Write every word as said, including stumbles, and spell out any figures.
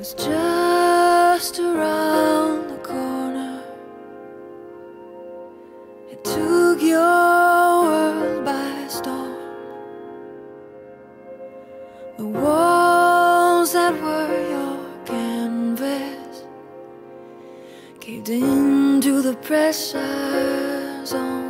was just around the corner. It took your world by storm. The walls that were your canvas caved into the pressure zone.